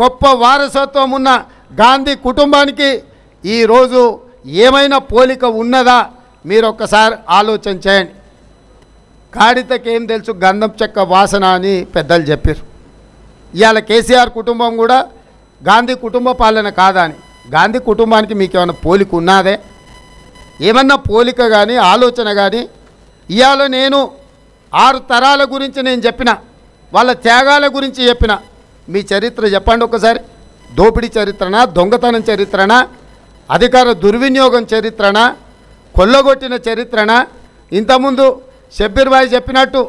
గొప్ప వారసత్వం ఉన్న గాంధీ కుటుంబానికి ఈ రోజు ఏమైనా పోలిక ఉన్నదా మీరు ఒక్కసారి ఆలోచన చేయండి. గాడితకి ఏం తెలుసు గంధం చెక్క వాసన అని పెద్దలు చెప్పారు. ఇయాల కేసీఆర్ కుటుంబం కూడా గాంధీ కుటుంబ పాలన కాదని గాంధీ కుటుంబానికి మీకు ఏమైనా పోలిక ఉన్నదే? ఏమన్నా పోలిక కానీ ఆలోచన కానీ. ఇయాల నేను 6 తరాల గురించి నేను చెప్పిన వాళ్ళ త్యాగాల గురించి చెప్పిన, మీ చరిత్ర చెప్పండి ఒకసారి. దోపిడీ చరిత్రనా, దొంగతనం చరిత్రనా, అధికార దుర్వినియోగం చరిత్రనా, కొల్లగొట్టిన చరిత్రనా? ఇంతకుముందు షబ్బీర్ భాయ్ చెప్పినట్టు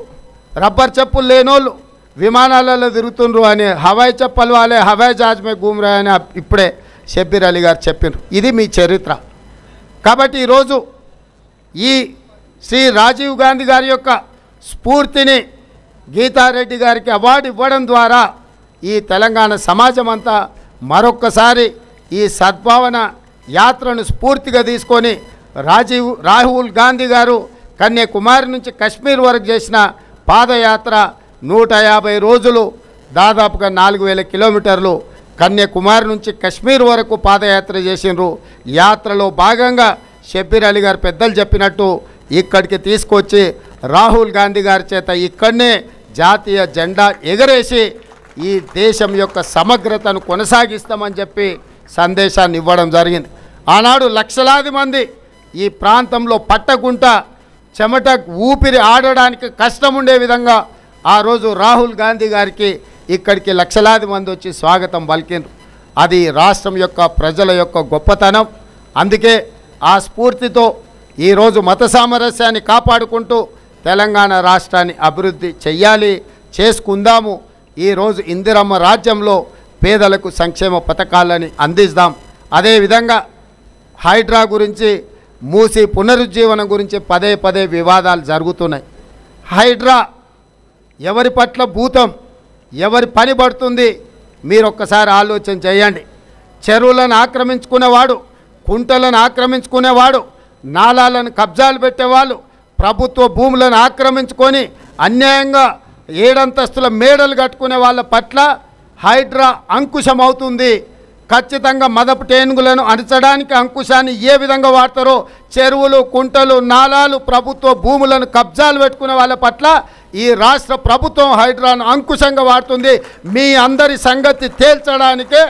రబ్బర్ చెప్పులు లేనోళ్ళు విమానాలలో తిరుగుతుండ్రు అని, హవాయి చెప్పలు వాళ్ళే హవాయి జాజ్ మే గుమ్రా అని ఇప్పుడే షబ్బీర్ అలీ గారు చెప్పినారు. ఇది మీ చరిత్ర. కాబట్టి ఈరోజు ఈ శ్రీ రాజీవ్ గాంధీ గారి యొక్క స్ఫూర్తిని గీతారెడ్డి గారికి అవార్డు ఇవ్వడం ద్వారా ఈ తెలంగాణ సమాజం అంతా మరొక్కసారి ఈ సద్భావన యాత్రను స్ఫూర్తిగా తీసుకొని రాహుల్ గాంధీ గారు కన్యాకుమారి నుంచి కశ్మీర్ వరకు చేసిన పాదయాత్ర 150 రోజులు, దాదాపుగా 4000 కిలోమీటర్లు కన్యాకుమారి నుంచి కశ్మీర్ వరకు పాదయాత్ర చేసినారు. యాత్రలో భాగంగా షబ్బీర్ అలీ గారు పెద్దలు చెప్పినట్టు ఇక్కడికి తీసుకొచ్చి రాహుల్ గాంధీ గారి చేత ఇక్కడనే జాతీయ జెండా ఎగరేసి ఈ దేశం యొక్క సమగ్రతను కొనసాగిస్తామని చెప్పి సందేశాన్ని ఇవ్వడం జరిగింది. ఆనాడు లక్షలాది మంది ఈ ప్రాంతంలో పట్టగుంట చెమట ఊపిరి ఆడడానికి కష్టం ఉండే విధంగా ఆ రోజు రాహుల్ గాంధీ గారికి ఇక్కడికి లక్షలాది మంది వచ్చి స్వాగతం పలికిండ్రు. అది రాష్ట్రం యొక్క ప్రజల యొక్క గొప్పతనం. అందుకే ఆ స్ఫూర్తితో ఈరోజు మత సామరస్యాన్ని కాపాడుకుంటూ తెలంగాణ రాష్ట్రాన్ని అభివృద్ధి చెయ్యాలి, చేసుకుందాము. ఈరోజు ఇందిరమ్మ రాజ్యంలో పేదలకు సంక్షేమ పథకాలని అందిస్తాం. అదేవిధంగా హైడ్రా గురించి, మూసి పునరుజ్జీవనం గురించి పదే పదే వివాదాలు జరుగుతున్నాయి. హైడ్రా ఎవరి పట్ల భూతం, ఎవరి పని పడుతుంది? మీరు ఒక్కసారి ఆలోచన చేయండి. చెరువులను ఆక్రమించుకునేవాడు, కుంటలను ఆక్రమించుకునేవాడు, నాలాలను కబ్జాలు పెట్టేవాళ్ళు, ప్రభుత్వ భూములను ఆక్రమించుకొని అన్యాయంగా ఏడంతస్తుల మేడలు కట్టుకునే వాళ్ళ పట్ల హైడ్రా అంకుశం అవుతుంది. ఖచ్చితంగా మదపు టేనుగులను అణచడానికి అంకుశాన్ని ఏ విధంగా వాడతారో, చెరువులు, కుంటలు, నాలాలు, ప్రభుత్వ భూములను కబ్జాలు పెట్టుకునే వాళ్ళ పట్ల ఈ రాష్ట్ర ప్రభుత్వం హైడ్రాను అంకుశంగా వాడుతుంది. మీ అందరి సంగతి తేల్చడానికే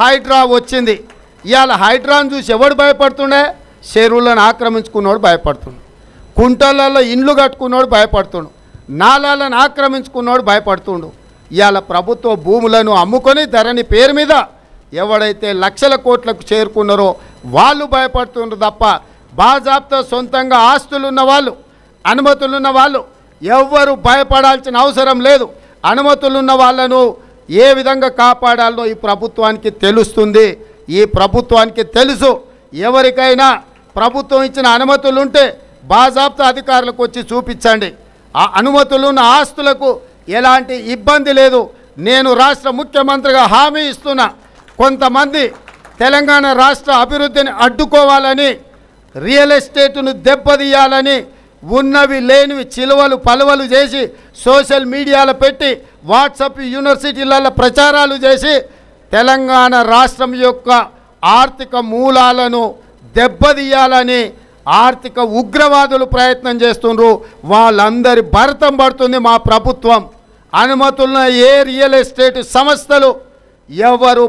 హైడ్రా వచ్చింది. ఇవాళ హైడ్రాను చూసి ఎవడు భయపడుతుండే? చెరువులను ఆక్రమించుకున్నోడు భయపడుతుండు, కుంటలలో ఇండ్లు కట్టుకున్నోడు భయపడుతుండు, నాలాలను ఆక్రమించుకున్నోడు భయపడుతుండు. ఇవాళ ప్రభుత్వ భూములను అమ్ముకొని ధరణి పేరు మీద ఎవడైతే లక్షల కోట్లకు చేరుకున్నారో వాళ్ళు భయపడుతుండ్రు తప్ప బాజాబ్తా సొంతంగా ఆస్తులున్న వాళ్ళు, అనుమతులున్న వాళ్ళు ఎవ్వరూ భయపడాల్సిన అవసరం లేదు. అనుమతులున్న వాళ్ళను ఏ విధంగా కాపాడాలో ఈ ప్రభుత్వానికి తెలుస్తుంది. ఈ ప్రభుత్వానికి తెలుసు ఎవరికైనా ప్రభుత్వం ఇచ్చిన అనుమతులుంటే బాజాబ్తా అధికారులకు వచ్చి చూపించండి. ఆ అనుమతులున్న ఆస్తులకు ఎలాంటి ఇబ్బంది లేదు. నేను రాష్ట్ర ముఖ్యమంత్రిగా హామీ ఇస్తున్నా, కొంతమంది తెలంగాణ రాష్ట్ర అభివృద్ధిని అడ్డుకోవాలని, రియల్ ఎస్టేట్ను దెబ్బతీయాలని, ఉన్నవి లేనివి చిలువలు పలువలు చేసి సోషల్ మీడియాలో పెట్టి వాట్సాప్ యూనివర్సిటీలలో ప్రచారాలు చేసి తెలంగాణ రాష్ట్రం యొక్క ఆర్థిక మూలాలను దెబ్బతీయాలని ఆర్థిక ఉగ్రవాదులు ప్రయత్నం చేస్తుండ్రు. వాళ్ళందరి భరతం పడుతుంది మా ప్రభుత్వం. అనుమతులున్న ఏ రియల్ ఎస్టేట్ సంస్థలు ఎవరు